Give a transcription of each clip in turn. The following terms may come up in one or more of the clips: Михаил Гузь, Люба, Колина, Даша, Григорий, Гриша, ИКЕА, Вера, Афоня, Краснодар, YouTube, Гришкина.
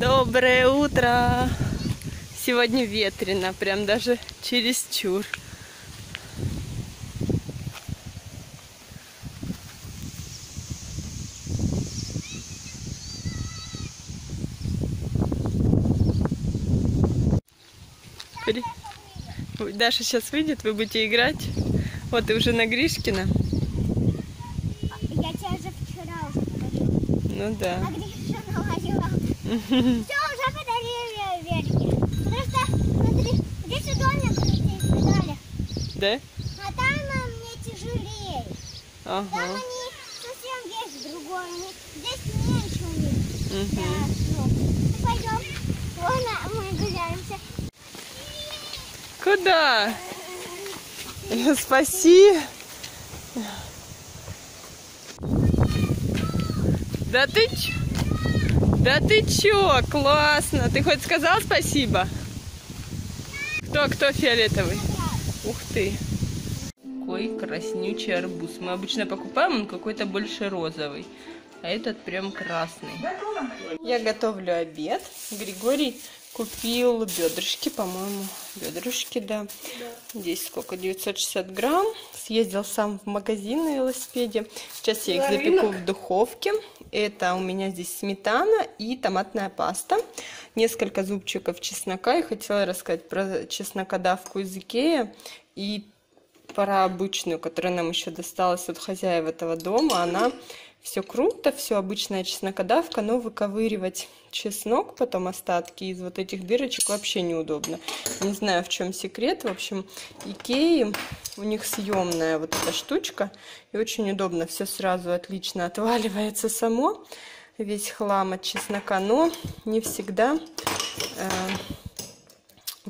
Доброе утро! Сегодня ветрено, прям даже чересчур. Даша сейчас выйдет, вы будете играть. Вот и уже на Гришкина. Я тебя же вчера уже подарила. Ну да. А Гришкина ловила. Все, уже подарили Верке. Потому что, смотри, здесь удобно крутить педали. Да? А там мне тяжелее. Ага. Там они совсем есть другой. Здесь меньше у них. Да, пойдем. Вон мы гуляемся. Куда? Спаси. Да ты чё? Да ты чё? Классно. Ты хоть сказал спасибо? Кто фиолетовый? Ух ты. Какой краснючий арбуз. Мы обычно покупаем, он какой-то больше розовый. А этот прям красный. Я готовлю обед. Григорий купил бедрышки, по-моему, бедрышки, да. Здесь сколько? 960 грамм. Съездил сам в магазин на велосипеде. Сейчас я их запеку в духовке. Это у меня здесь сметана и томатная паста. Несколько зубчиков чеснока. Я хотела рассказать про чеснокодавку из ИКЕА и про обычную, которая нам еще досталась от хозяев этого дома. Она... Все круто, все обычная чеснокодавка, но выковыривать чеснок, потом остатки из вот этих дырочек вообще неудобно. Не знаю, в чем секрет. В общем, Икеи, у них съемная вот эта штучка, и очень удобно, все сразу отлично отваливается само, весь хлам от чеснока, но не всегда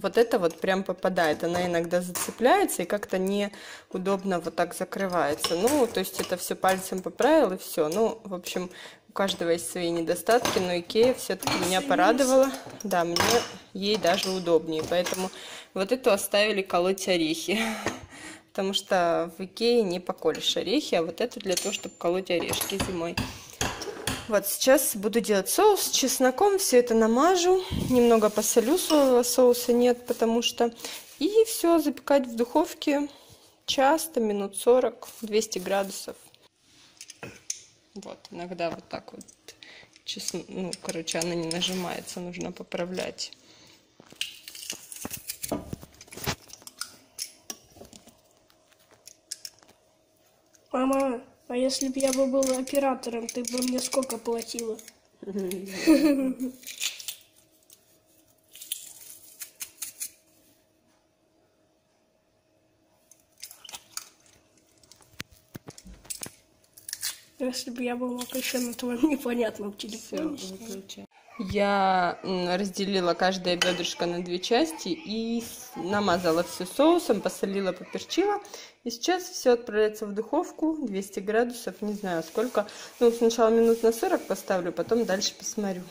вот это вот прям попадает, она иногда зацепляется и как-то неудобно вот так закрывается. Ну, то есть это все пальцем поправил и все. Ну, в общем, у каждого есть свои недостатки, но Икея все-таки меня порадовала. Да, мне ей даже удобнее, поэтому вот эту оставили колоть орехи. Потому что в Икее не поколешь орехи, а вот эту для того, чтобы колоть орешки зимой. Вот сейчас буду делать соус с чесноком, все это намажу, немного посолю, соевого соуса нет, потому что... И все запекать в духовке часто, минут 40, 200 градусов. Вот, иногда вот так вот, ну, короче, она не нажимается, нужно поправлять. Мама... А если бы я была оператором, ты бы мне сколько платила? Если бы я была еще на твоем непонятном телефоне. Я разделила каждое бедрышко на две части и намазала все соусом, посолила, поперчила. И сейчас все отправляется в духовку, 200 градусов, не знаю сколько. Ну, сначала минут на 40 поставлю, потом дальше посмотрю.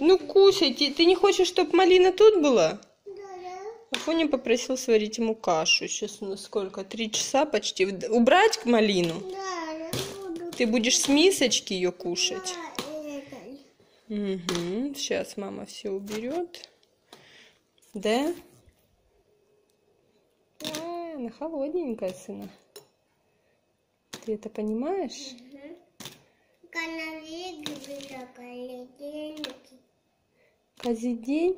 Ну, кушай, ты не хочешь, чтобы малина тут была? Афоня попросил сварить ему кашу. Сейчас у нас сколько? 3 часа почти. Убрать к малину? Ты будешь с мисочки ее кушать? Угу. Сейчас мама все уберет. Да? А, она холодненькая, сына. Ты это понимаешь? Каждый день?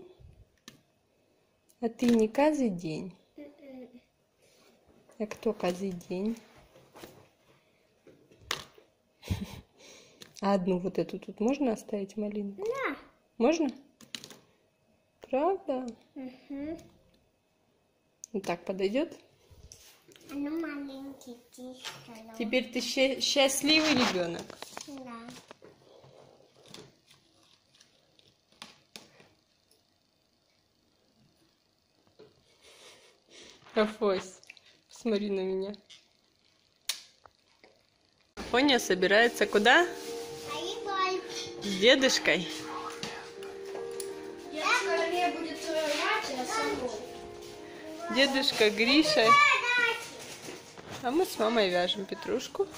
А ты не каждый день? А кто каждый день? А одну вот эту тут можно оставить малинку? Да. Можно? Правда? Угу. Вот так подойдет? Она маленький. Теперь ты счастливый ребенок? Да. Афось, посмотри на меня. Афоня собирается куда? С дедушкой. Дедушка Гриша. А мы с мамой вяжем петрушку.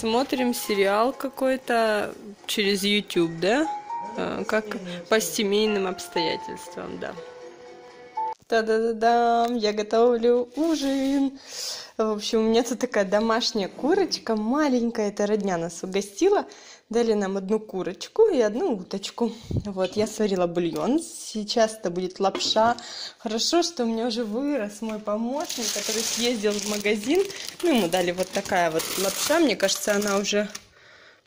Смотрим сериал какой-то через YouTube, да? Как по семейным обстоятельствам, да. Та-да-да-дам, я готовлю ужин. В общем, у меня тут такая домашняя курочка, маленькая, это родня нас угостила. Дали нам одну курочку и одну уточку. Вот, я сварила бульон, сейчас это будет лапша. Хорошо, что у меня уже вырос мой помощник, который съездил в магазин. Ну, ему дали вот такая вот лапша, мне кажется, она уже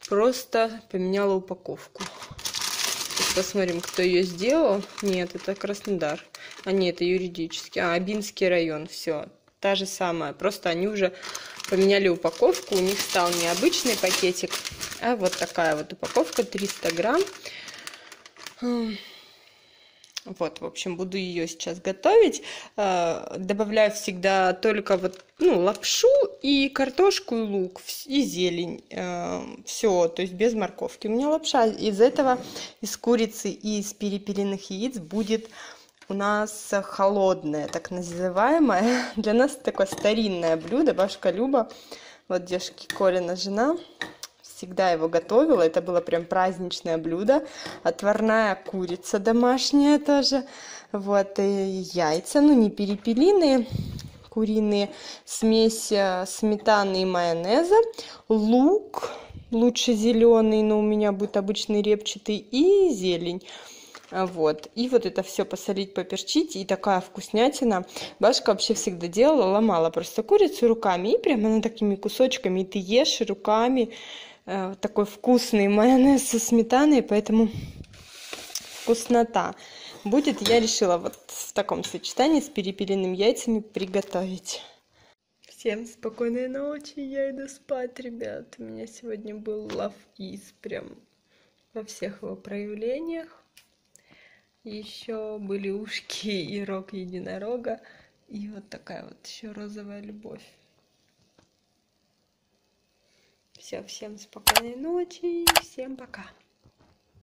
просто поменяла упаковку. Посмотрим, кто ее сделал. Нет, это Краснодар. А нет, это юридически. А, Абинский район. Все, та же самая. Просто они уже поменяли упаковку. У них стал не обычный пакетик, а вот такая вот упаковка. 300 грамм. Вот, в общем, буду ее сейчас готовить. Добавляю всегда только вот, ну, лапшу и картошку, и лук, и зелень. Все, то есть без морковки. У меня лапша из этого, из курицы и из перепелиных яиц будет у нас холодная, так называемая. Для нас такое старинное блюдо. Бабушка Люба, вот дедушки Колина жена, всегда его готовила, это было прям праздничное блюдо, отварная курица домашняя тоже, вот, и яйца, ну не перепелиные, куриные, смесь сметаны и майонеза, лук, лучше зеленый, но у меня будет обычный репчатый, и зелень. Вот, и вот это все посолить, поперчить, и такая вкуснятина. Бабушка вообще всегда делала, ломала просто курицу руками, и прямо она такими кусочками, и ты ешь руками, такой вкусный майонез со сметаной, поэтому вкуснота будет. Я решила вот в таком сочетании с перепелиными яйцами приготовить. Всем спокойной ночи, я иду спать, ребят. У меня сегодня был лав-из прям во всех его проявлениях. Еще были ушки и рог единорога, и вот такая вот еще розовая любовь. Все, всем спокойной ночи, всем пока.